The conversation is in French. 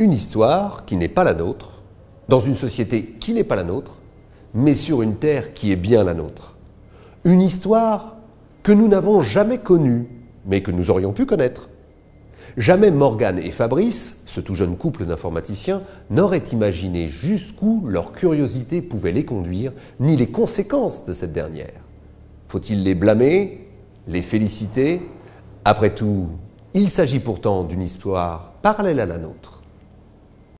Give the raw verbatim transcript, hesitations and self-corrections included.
une histoire qui n'est pas la nôtre, dans une société qui n'est pas la nôtre, mais sur une terre qui est bien la nôtre. Une histoire que nous n'avons jamais connue, mais que nous aurions pu connaître. Jamais Morgane et Fabrice, ce tout jeune couple d'informaticiens, n'auraient imaginé jusqu'où leur curiosité pouvait les conduire, ni les conséquences de cette dernière. Faut-il les blâmer, les féliciter? Après tout, il s'agit pourtant d'une histoire parallèle à la nôtre.